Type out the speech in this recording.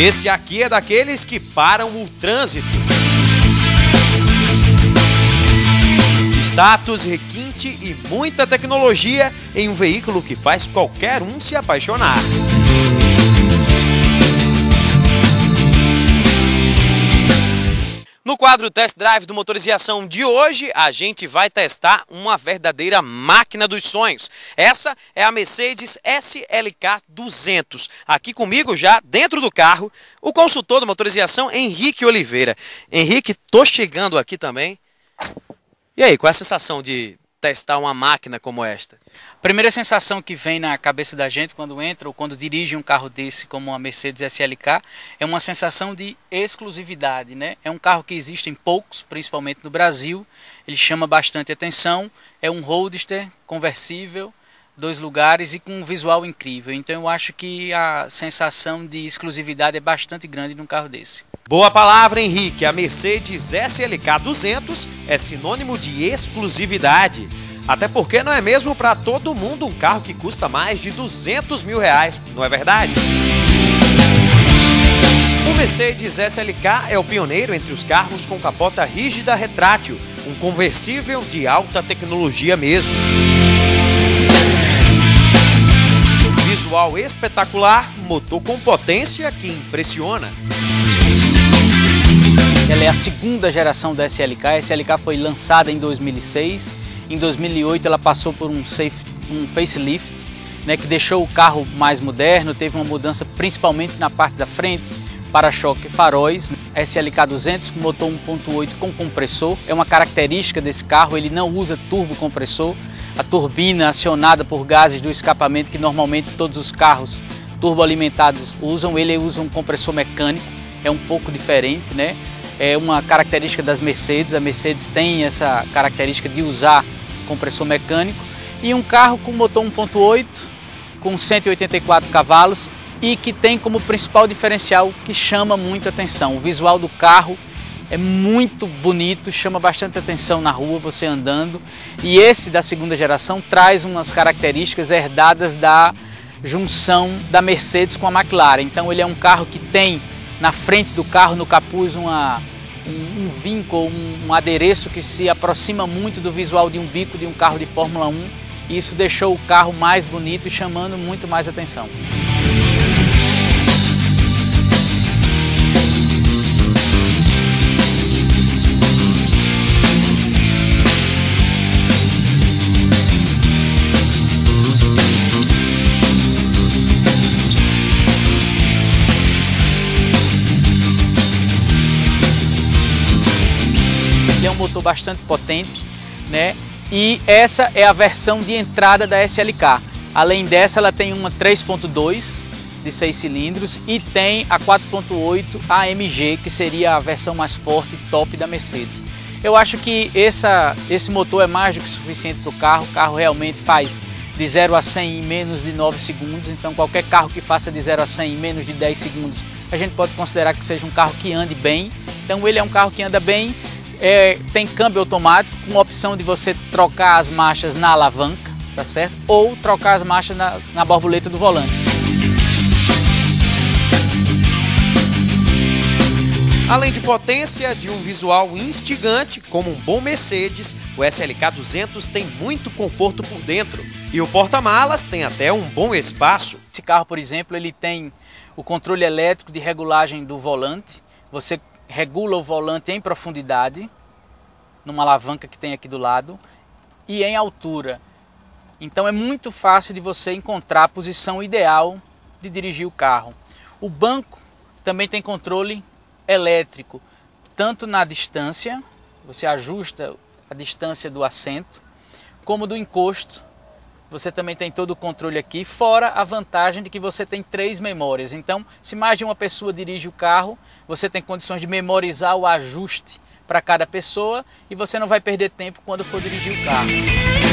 Esse aqui é daqueles que param o trânsito. Status, requinte e muita tecnologia em um veículo que faz qualquer um se apaixonar. No quadro Test Drive do Motores e Ação de hoje, a gente vai testar uma verdadeira máquina dos sonhos. Essa é a Mercedes SLK 200. Aqui comigo já, dentro do carro, o consultor do Motores e Ação, Henrique Oliveira. Henrique, tô chegando aqui também. E aí, qual é a sensação de testar uma máquina como esta? A primeira sensação que vem na cabeça da gente quando entra ou quando dirige um carro desse como a Mercedes SLK é uma sensação de exclusividade, né? É um carro que existe em poucos, principalmente no Brasil. Ele chama bastante atenção, é um roadster conversível, dois lugares e com um visual incrível. Então eu acho que a sensação de exclusividade é bastante grande num carro desse. Boa palavra, Henrique. A Mercedes SLK 200 é sinônimo de exclusividade. Até porque não é mesmo para todo mundo um carro que custa mais de 200 mil reais, não é verdade? O Mercedes SLK é o pioneiro entre os carros com capota rígida retrátil, um conversível de alta tecnologia mesmo. Visual espetacular, motor com potência que impressiona. Ela é a segunda geração da SLK. A SLK foi lançada em 2006. Em 2008 ela passou por um facelift, né, que deixou o carro mais moderno, teve uma mudança principalmente na parte da frente, para-choque e faróis. SLK 200 com motor 1.8 com compressor. É uma característica desse carro, ele não usa turbocompressor. A turbina acionada por gases do escapamento que normalmente todos os carros turboalimentados usam, ele usa um compressor mecânico, é um pouco diferente, né? É uma característica das Mercedes, a Mercedes tem essa característica de usar compressor mecânico. E um carro com motor 1.8, com 184 cavalos e que tem como principal diferencial que chama muita atenção. O visual do carro é muito bonito, chama bastante atenção na rua, você andando. E esse da segunda geração traz umas características herdadas da junção da Mercedes com a McLaren. Então ele é um carro que tem na frente do carro, no capuz, um vínculo, um adereço que se aproxima muito do visual de um bico de um carro de Fórmula 1. E isso deixou o carro mais bonito e chamando muito mais atenção. Motor bastante potente, né? E essa é a versão de entrada da SLK. Além dessa, ela tem uma 3.2 de 6 cilindros e tem a 4.8 AMG, que seria a versão mais forte top da Mercedes. Eu acho que esse motor é mais do que suficiente para o carro. O carro realmente faz de 0 a 100 em menos de 9 segundos, então qualquer carro que faça de 0 a 100 em menos de 10 segundos, a gente pode considerar que seja um carro que ande bem. Então ele é um carro que anda bem. Tem câmbio automático com a opção de você trocar as marchas na alavanca, tá certo? Ou trocar as marchas na borboleta do volante. Além de potência, de um visual instigante, como um bom Mercedes, o SLK 200 tem muito conforto por dentro. E o porta-malas tem até um bom espaço. Esse carro, por exemplo, ele tem o controle elétrico de regulagem do volante. Você regula o volante em profundidade, numa alavanca que tem aqui do lado, e em altura. Então é muito fácil de você encontrar a posição ideal de dirigir o carro. O banco também tem controle elétrico, tanto na distância, você ajusta a distância do assento, como do encosto. Você também tem todo o controle aqui, fora a vantagem de que você tem 3 memórias. Então, se mais de uma pessoa dirige o carro, você tem condições de memorizar o ajuste para cada pessoa e você não vai perder tempo quando for dirigir o carro.